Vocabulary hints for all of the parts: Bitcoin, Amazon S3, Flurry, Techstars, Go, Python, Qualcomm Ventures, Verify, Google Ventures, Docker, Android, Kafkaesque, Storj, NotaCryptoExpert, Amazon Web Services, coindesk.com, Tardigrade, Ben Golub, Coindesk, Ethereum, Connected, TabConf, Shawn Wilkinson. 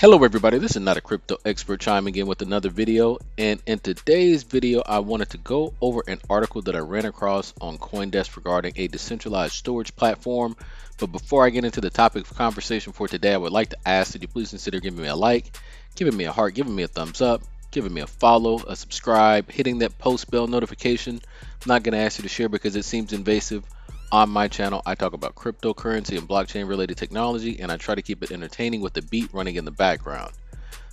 Hello everybody, this is Not a Crypto Expert chiming in with another video, and in today's video I wanted to go over an article that I ran across on Coindesk regarding a decentralized storage platform. But before I get into the topic of conversation for today, I would like to ask that you please consider giving me a like, giving me a heart, giving me a thumbs up, giving me a follow, a subscribe, hitting that post bell notification. I'm not going to ask you to share because it seems invasive. On my channel, I talk about cryptocurrency and blockchain related technology, and I try to keep it entertaining with the beat running in the background.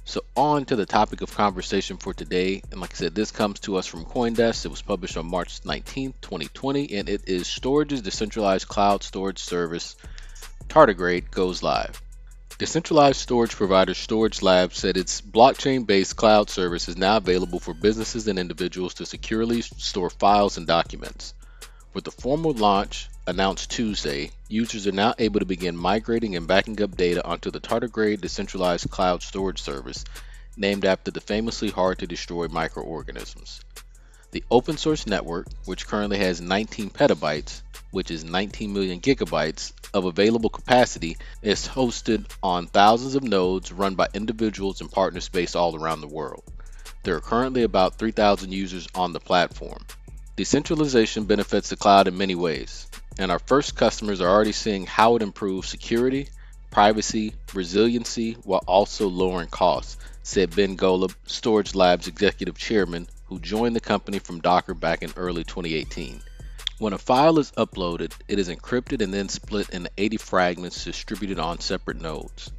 So on to the topic of conversation for today. And like I said, this comes to us from Coindesk. It was published on March 19th, 2020, and it is Storj's decentralized cloud storage service, Tardigrade, goes live. Decentralized storage provider Storage Lab said its blockchain-based cloud service is now available for businesses and individuals to securely store files and documents. With the formal launch announced Tuesday, users are now able to begin migrating and backing up data onto the Tardigrade decentralized cloud storage service, named after the famously hard-to-destroy microorganisms. The open source network, which currently has 19 petabytes, which is 19 million gigabytes of available capacity, is hosted on thousands of nodes run by individuals and partners based all around the world. There are currently about 3,000 users on the platform. Decentralization benefits the cloud in many ways, and our first customers are already seeing how it improves security, privacy, resiliency, while also lowering costs, said Ben Golub, Storage Lab's executive chairman, who joined the company from Docker back in early 2018. When a file is uploaded, it is encrypted and then split into 80 fragments distributed on separate nodes.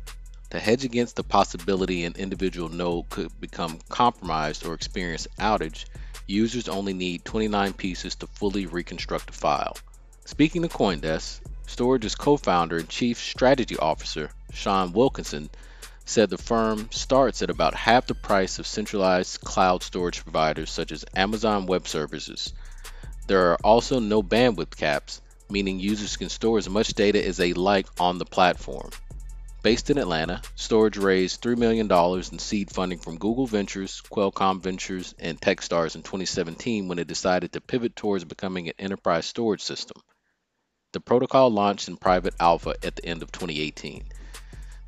To hedge against the possibility an individual node could become compromised or experience an outage, users only need 29 pieces to fully reconstruct a file. Speaking to Coindesk, Storj's co-founder and chief strategy officer, Shawn Wilkinson, said the firm starts at about half the price of centralized cloud storage providers such as Amazon Web Services. There are also no bandwidth caps, meaning users can store as much data as they like on the platform. Based in Atlanta, Storj raised $3 million in seed funding from Google Ventures, Qualcomm Ventures, and Techstars in 2017 when it decided to pivot towards becoming an enterprise storage system. The protocol launched in private alpha at the end of 2018.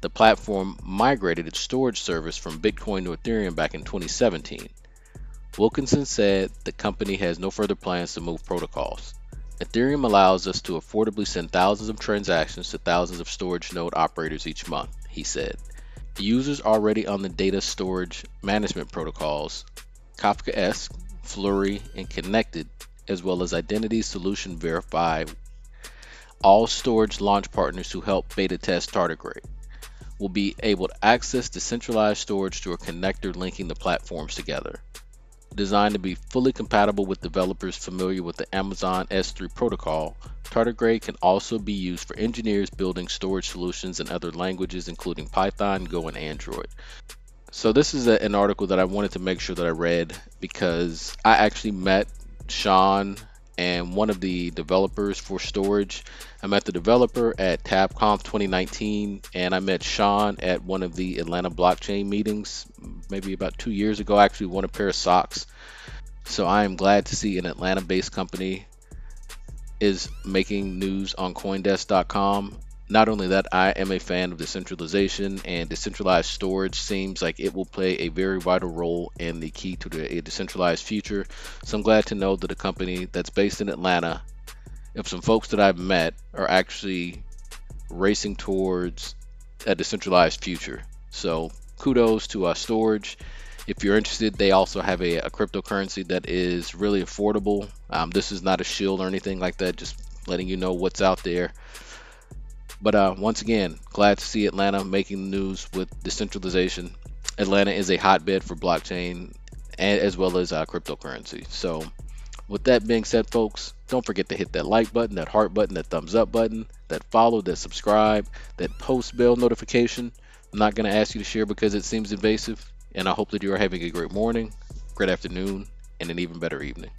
The platform migrated its storage service from Bitcoin to Ethereum back in 2017. Wilkinson said the company has no further plans to move protocols. Ethereum allows us to affordably send thousands of transactions to thousands of storage node operators each month, he said. Users already on the data storage management protocols, Kafkaesque, Flurry, and Connected, as well as identity solution Verify, all storage launch partners who help beta test Tardigrade, will be able to access decentralized storage through a connector linking the platforms together. Designed to be fully compatible with developers familiar with the Amazon S3 protocol, Tardigrade can also be used for engineers building storage solutions in other languages, including Python, Go, and Android. So this is an article that I wanted to make sure that I read because I actually met Shawn and one of the developers for storage. I met the developer at TabConf 2019, and I met Shawn at one of the Atlanta blockchain meetings maybe about 2 years ago. I actually won a pair of socks. So I am glad to see an Atlanta-based company is making news on Coindesk.com. Not only that, I am a fan of decentralization, and decentralized storage seems like it will play a very vital role in the key to a decentralized future. So I'm glad to know that a company that's based in Atlanta, if some folks that I've met are actually racing towards a decentralized future. So kudos to Storj. If you're interested, they also have a cryptocurrency that is really affordable. This is not a shill or anything like that, just letting you know what's out there. But once again, glad to see Atlanta making news with decentralization. Atlanta is a hotbed for blockchain and as well as cryptocurrency. So with that being said, folks, don't forget to hit that like button, that heart button, that thumbs up button, that follow, that subscribe, that post bell notification. I'm not going to ask you to share because it seems invasive. And I hope that you are having a great morning, great afternoon, and an even better evening.